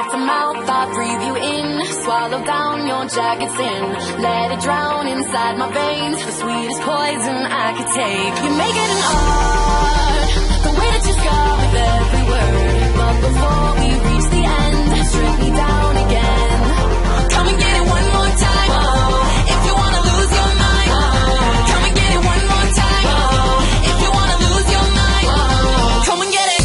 Mouth to mouth, I breathe you in. Swallow down your jagged sin. Let it drown inside my veins. The sweetest poison I could take. You make it an art, the way that you scar with every word. But before we reach the end, strip me down again. Come and get it one more time. Whoa. If you wanna lose your mind, whoa. Come and get it one more time. Whoa. If you wanna lose your mind, whoa. Come and get it.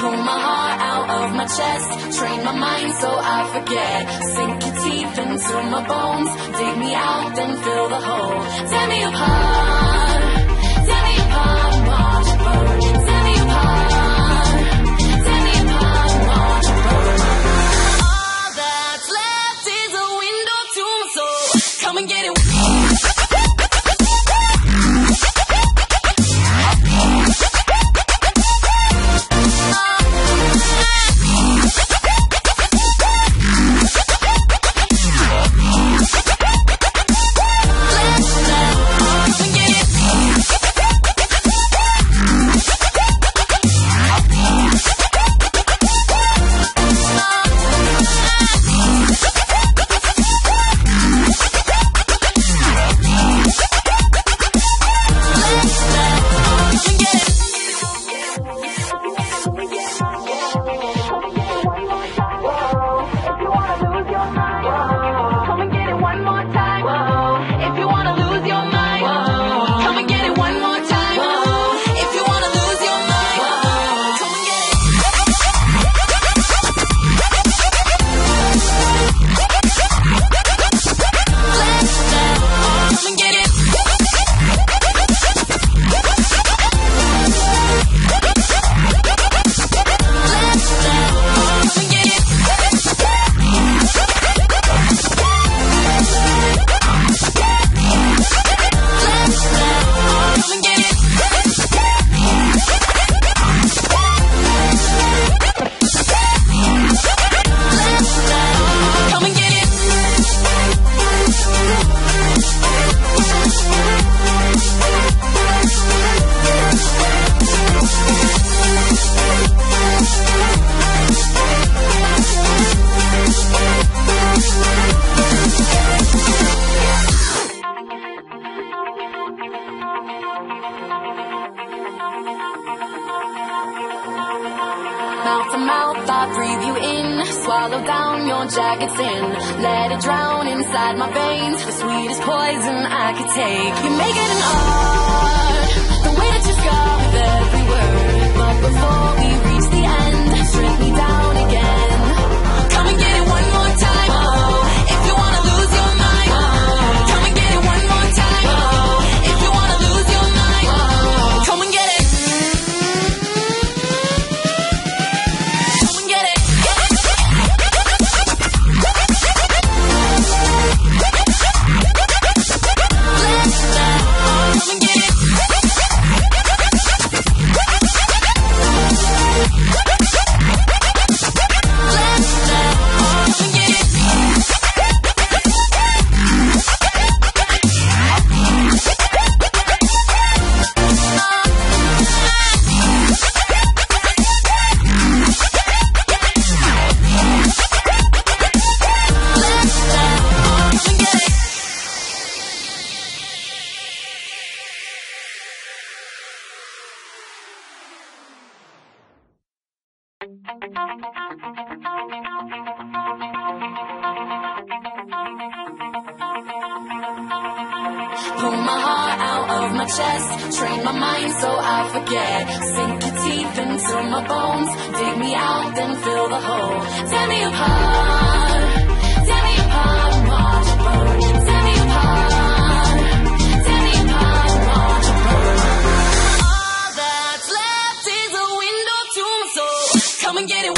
Pull my heart out of my chest, train my mind so I forget. Sink your teeth into my bones, dig me out and fill the hole. Tear me apart, tear me apart, watch it burn. Tear me apart, tear me apart, watch it burn. All that's left is a window to my soul. Come and get it. mouth to mouth, I breathe you in, swallow down your jacket thin, let it drown inside my veins, the sweetest poison I could take. You make it an art, the way that you scar with every word, but before we reach the end, strip me down again. Come and get it one more time, oh, if you wanna lose your mind, oh, come and get it one more time, oh, if you wanna lose your mind, oh, come and get it. Pull my heart out of my chest, train my mind so I forget. Sink your teeth into my bones, dig me out then fill the hole. Tear me apart, tear me apart, watch it burn. Tear me apart, tear me apart, watch it burn. All that's left is a window to my soul. Come and get it.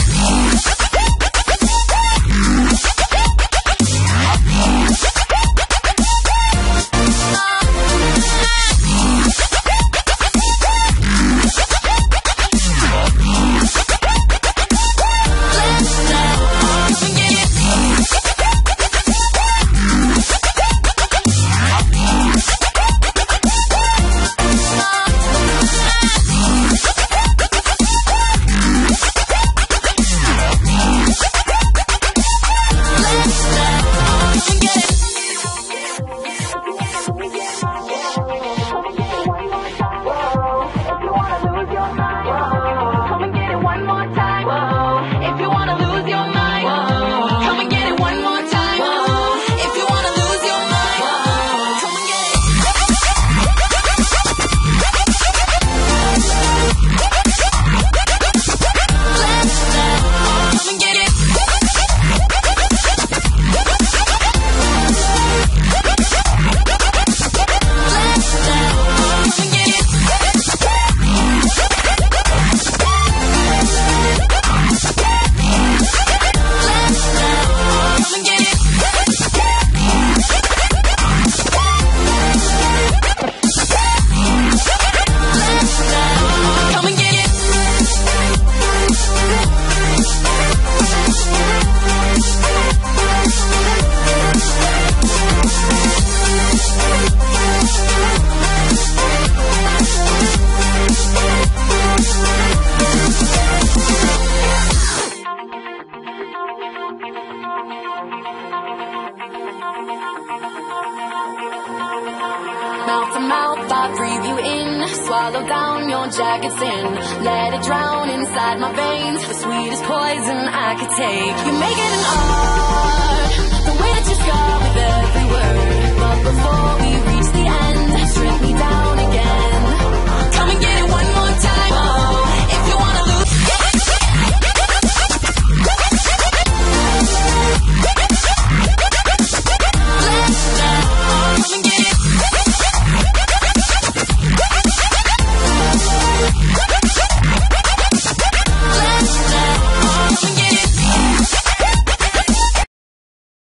Mouth to mouth, I breathe you in, swallow down your jacket thin, let it drown inside my veins, the sweetest poison I could take. You make it an art, the way that you scar with every word, but before we